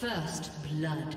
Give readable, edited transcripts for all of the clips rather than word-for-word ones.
First blood.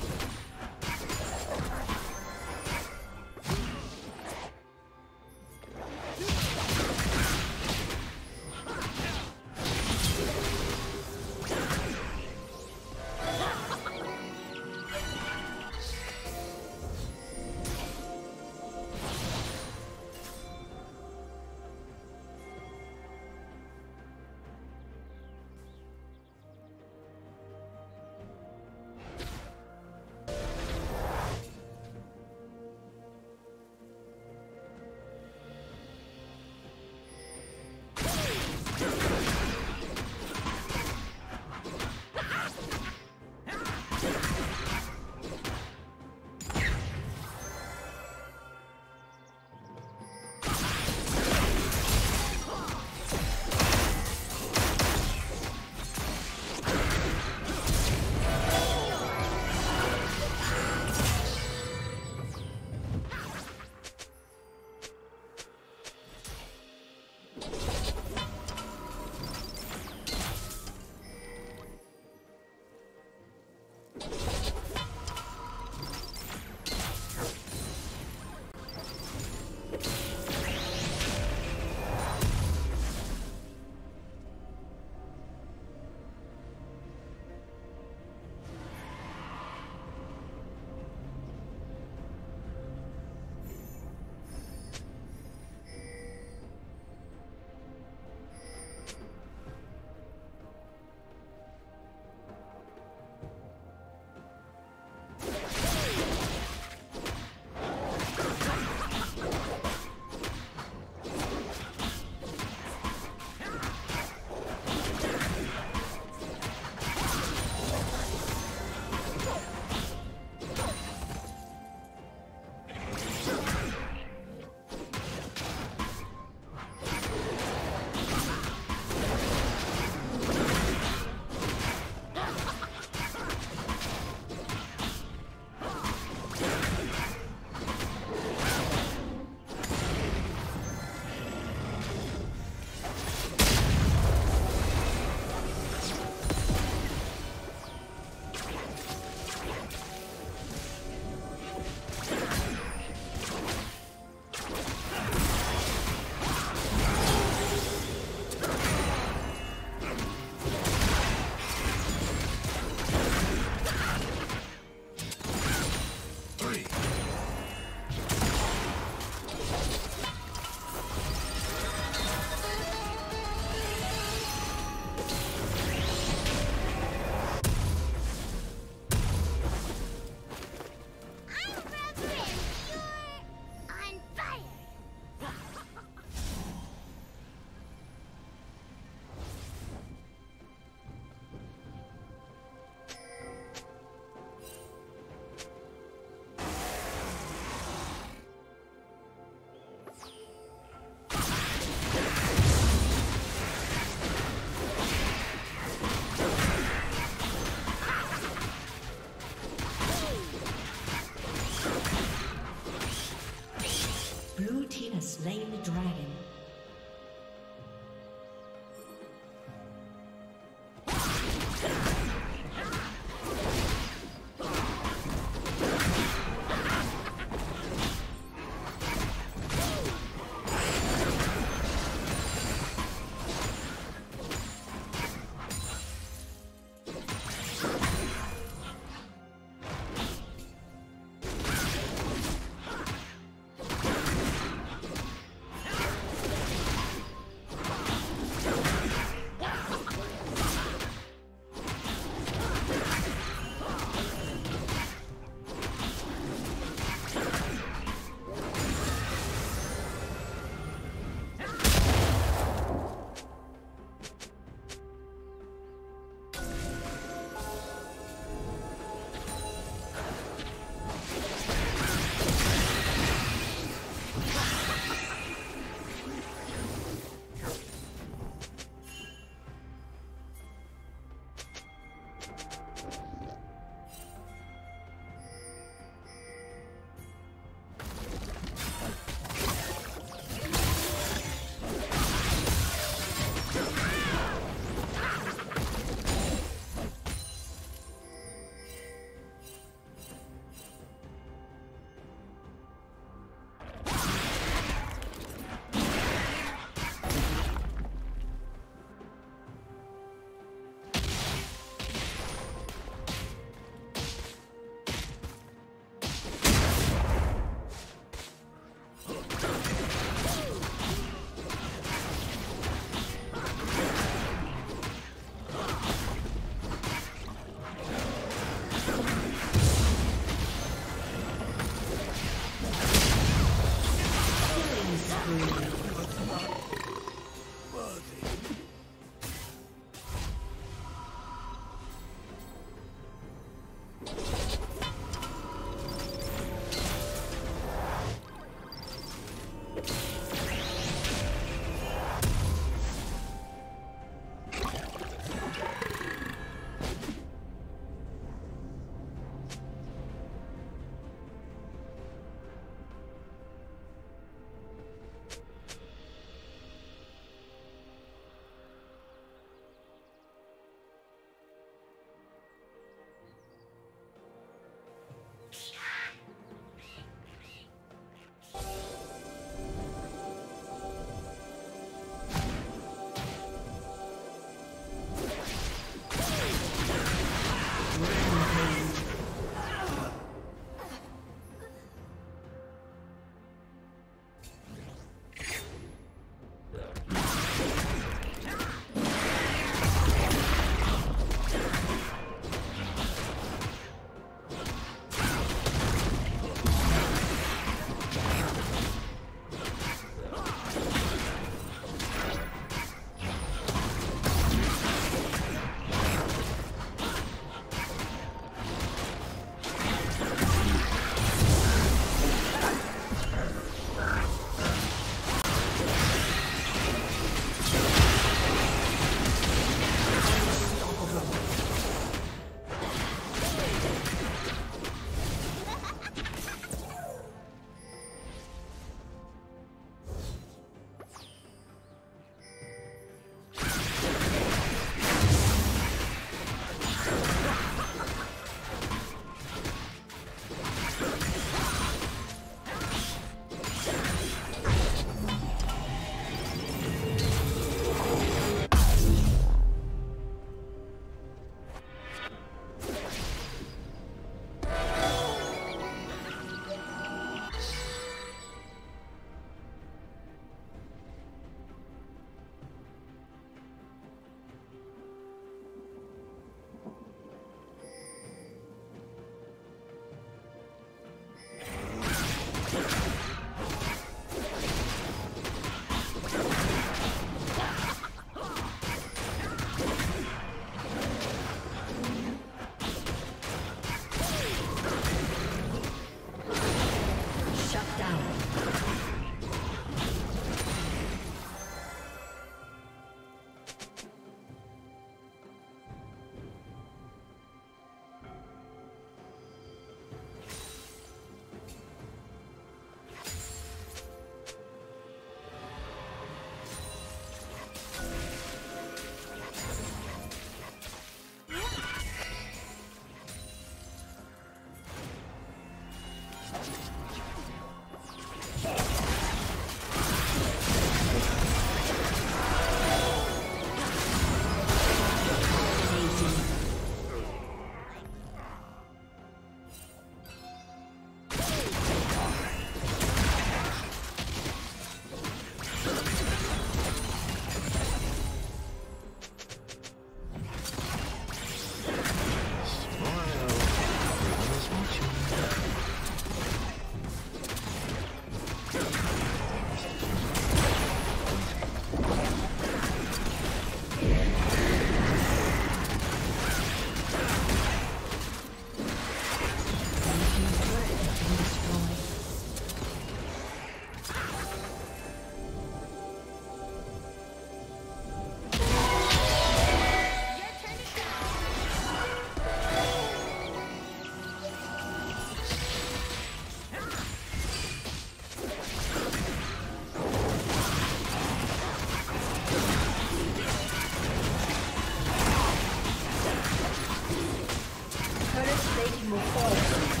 plating will fall.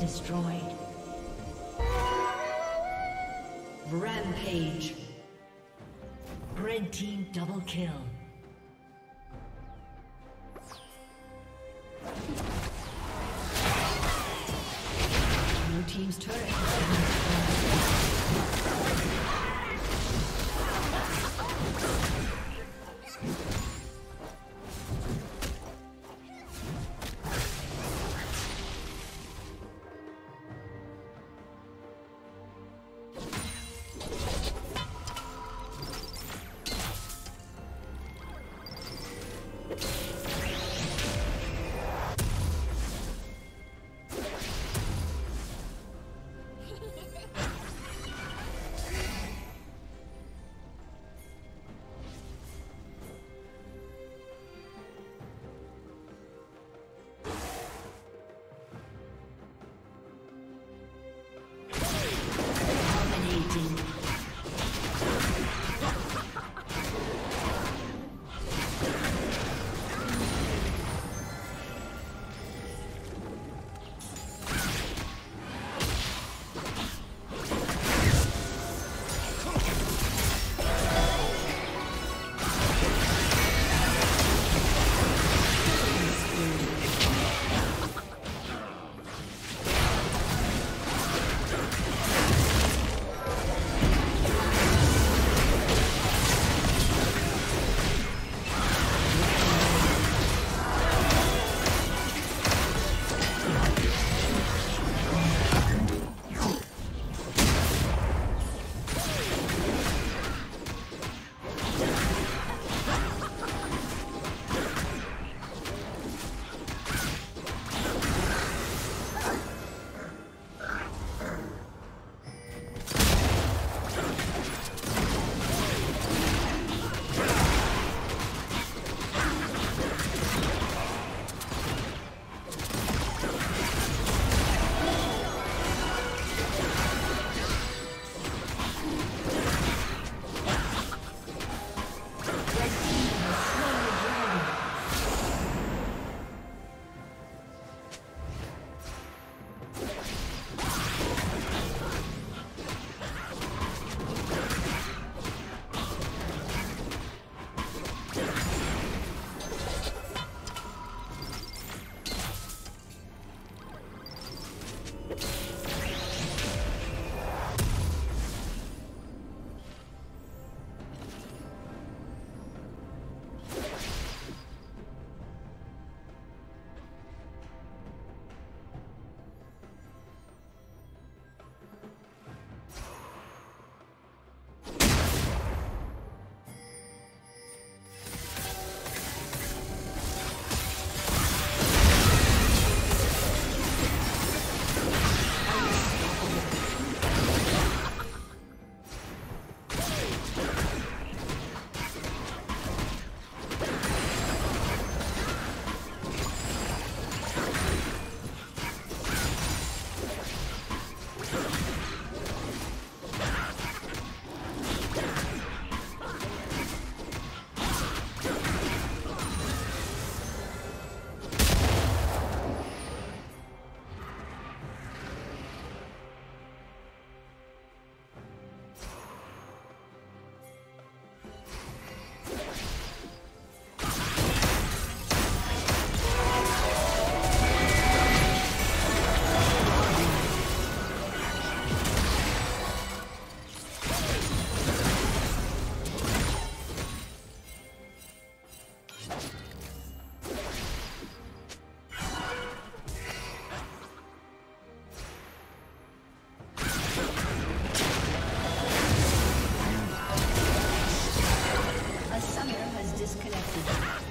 Destroyed. Rampage. Red team double kill. Blue team's turret has been destroyed. disconnected.